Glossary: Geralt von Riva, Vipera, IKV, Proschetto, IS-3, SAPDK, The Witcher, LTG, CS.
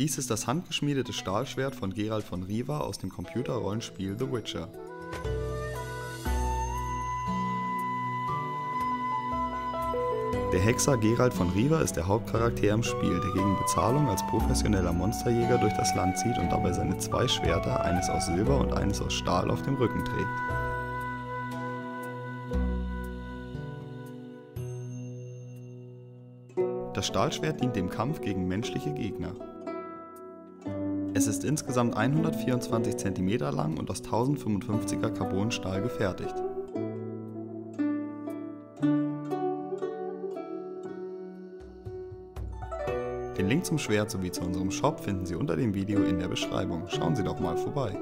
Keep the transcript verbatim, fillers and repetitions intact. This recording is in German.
Dies ist das handgeschmiedete Stahlschwert von Geralt von Riva aus dem Computerrollenspiel The Witcher. Der Hexer Geralt von Riva ist der Hauptcharakter im Spiel, der gegen Bezahlung als professioneller Monsterjäger durch das Land zieht und dabei seine zwei Schwerter, eines aus Silber und eines aus Stahl, auf dem Rücken trägt. Das Stahlschwert dient dem Kampf gegen menschliche Gegner. Es ist insgesamt hundertvierundzwanzig Zentimeter lang und aus tausendfünfundfünfziger Carbonstahl gefertigt. Den Link zum Schwert sowie zu unserem Shop finden Sie unter dem Video in der Beschreibung. Schauen Sie doch mal vorbei!